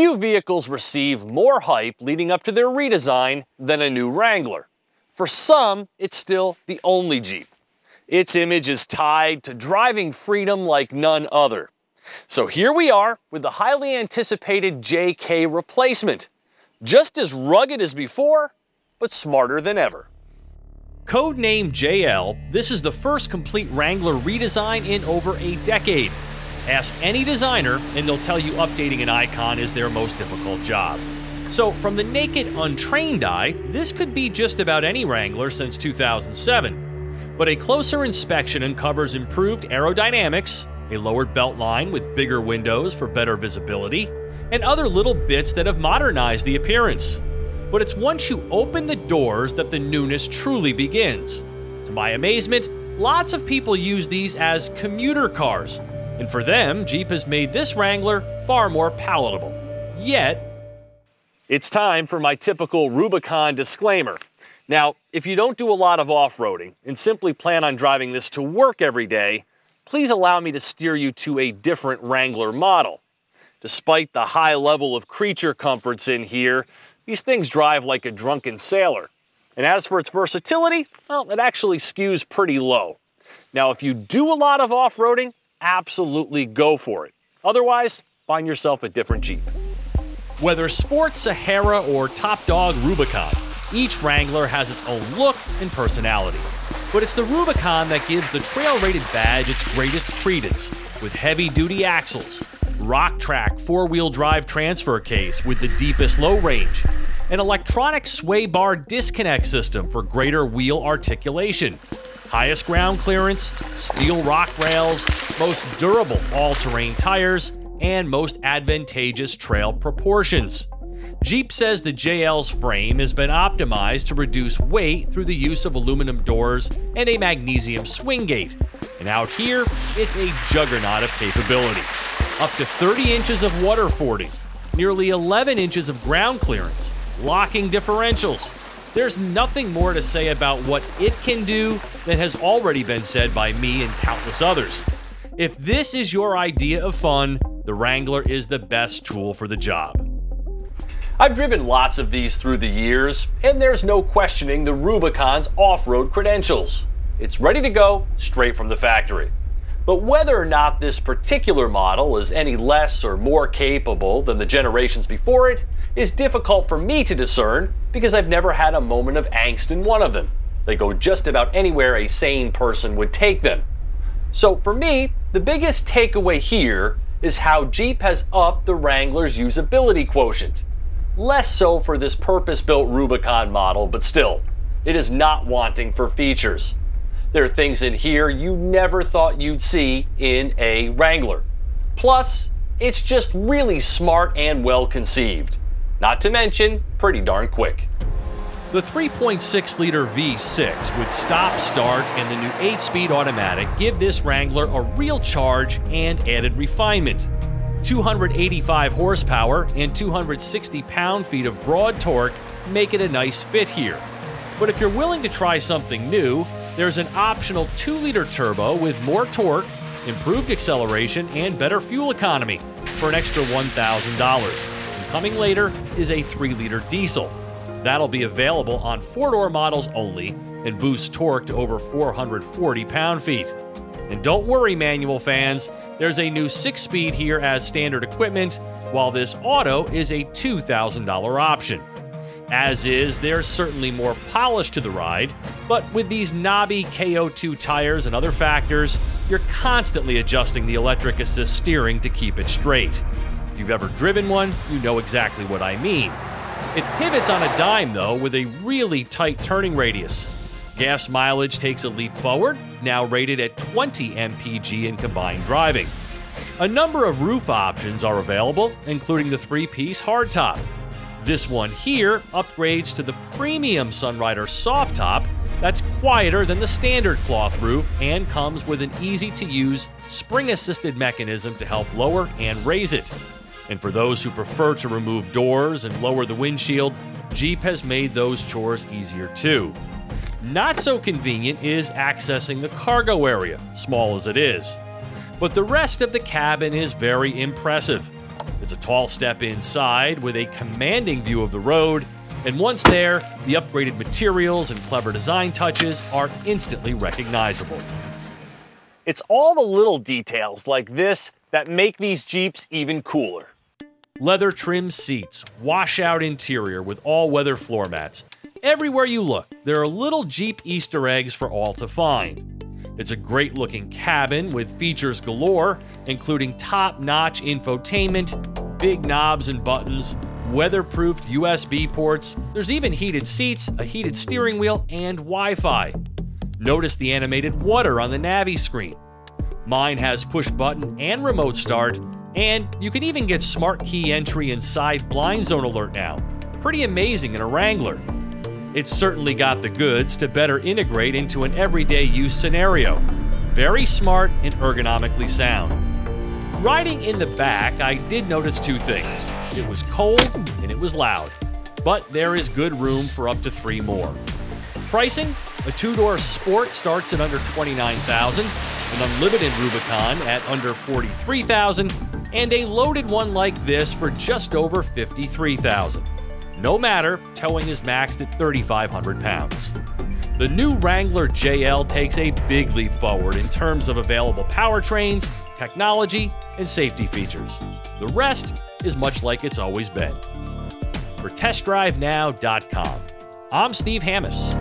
Few vehicles receive more hype leading up to their redesign than a new Wrangler. For some, it's still the only Jeep. Its image is tied to driving freedom like none other. So here we are with the highly anticipated JK replacement. Just as rugged as before, but smarter than ever. Codenamed JL, this is the first complete Wrangler redesign in over a decade. Ask any designer and they'll tell you updating an icon is their most difficult job. So from the naked, untrained eye, this could be just about any Wrangler since 2007. But a closer inspection uncovers improved aerodynamics, a lowered belt line with bigger windows for better visibility, and other little bits that have modernized the appearance. But it's once you open the doors that the newness truly begins. To my amazement, lots of people use these as commuter cars, and for them, Jeep has made this Wrangler far more palatable. Yet, it's time for my typical Rubicon disclaimer. Now, if you don't do a lot of off-roading and simply plan on driving this to work every day, please allow me to steer you to a different Wrangler model. Despite the high level of creature comforts in here, these things drive like a drunken sailor. And as for its versatility, well, it actually skews pretty low. Now, if you do a lot of off-roading, absolutely go for it. Otherwise, find yourself a different Jeep. Whether Sport, Sahara, or Top Dog Rubicon, each Wrangler has its own look and personality. But it's the Rubicon that gives the trail-rated badge its greatest credence, with heavy-duty axles, Rock Track four-wheel drive transfer case with the deepest low range, an electronic sway bar disconnect system for greater wheel articulation, highest ground clearance, steel rock rails, most durable all-terrain tires, and most advantageous trail proportions. Jeep says the JL's frame has been optimized to reduce weight through the use of aluminum doors and a magnesium swinggate. And out here, it's a juggernaut of capability. Up to 30 inches of water fording, nearly 11 inches of ground clearance, locking differentials. There's nothing more to say about what it can do than has already been said by me and countless others. If this is your idea of fun, the Wrangler is the best tool for the job. I've driven lots of these through the years, and there's no questioning the Rubicon's off-road credentials. It's ready to go straight from the factory. But whether or not this particular model is any less or more capable than the generations before it is difficult for me to discern because I've never had a moment of angst in one of them. They go just about anywhere a sane person would take them. So for me, the biggest takeaway here is how Jeep has upped the Wrangler's usability quotient. Less so for this purpose-built Rubicon model, but still, it is not wanting for features. There are things in here you never thought you'd see in a Wrangler. Plus, it's just really smart and well-conceived. Not to mention, pretty darn quick. The 3.6-liter V6 with stop-start and the new 8-speed automatic give this Wrangler a real charge and added refinement. 285 horsepower and 260 pound-feet of broad torque make it a nice fit here. But if you're willing to try something new, there's an optional 2-liter turbo with more torque, improved acceleration, and better fuel economy for an extra $1,000. And coming later is a 3-liter diesel. That'll be available on 4-door models only and boosts torque to over 440 pound-feet. And don't worry, manual fans, there's a new 6-speed here as standard equipment, while this auto is a $2,000 option. As is, there's certainly more polish to the ride, but with these Navi KO2 tires and other factors, you're constantly adjusting the electric assist steering to keep it straight. If you've ever driven one, you know exactly what I mean. It pivots on a dime, though, with a really tight turning radius. Gas mileage takes a leap forward, now rated at 20 mpg in combined driving. A number of roof options are available, including the 3-piece hardtop. This one here upgrades to the premium Sunrider soft top that's quieter than the standard cloth roof and comes with an easy-to-use spring-assisted mechanism to help lower and raise it. And for those who prefer to remove doors and lower the windshield, Jeep has made those chores easier too. Not so convenient is accessing the cargo area, small as it is. But the rest of the cabin is very impressive. It's a tall step inside with a commanding view of the road, and once there, the upgraded materials and clever design touches are instantly recognizable. It's all the little details like this that make these Jeeps even cooler. Leather trimmed seats, washout interior with all-weather floor mats. Everywhere you look, there are little Jeep Easter eggs for all to find. It's a great-looking cabin with features galore, including top-notch infotainment, big knobs and buttons, weatherproofed USB ports. There's even heated seats, a heated steering wheel, and Wi-Fi. Notice the animated water on the Navi screen. Mine has push-button and remote start, and you can even get smart key entry and side blind zone alert now. Pretty amazing in a Wrangler. It's certainly got the goods to better integrate into an everyday use scenario. Very smart and ergonomically sound. Riding in the back, I did notice two things. It was cold and it was loud, but there is good room for up to 3 more. Pricing, a 2-door Sport starts at under $29,000, an unlimited Rubicon at under $43,000, and a loaded one like this for just over $53,000. No matter, towing is maxed at 3,500 pounds. The new Wrangler JL takes a big leap forward in terms of available powertrains, technology, and safety features. The rest is much like it's always been. For TestDriveNow.com, I'm Steve Hammes.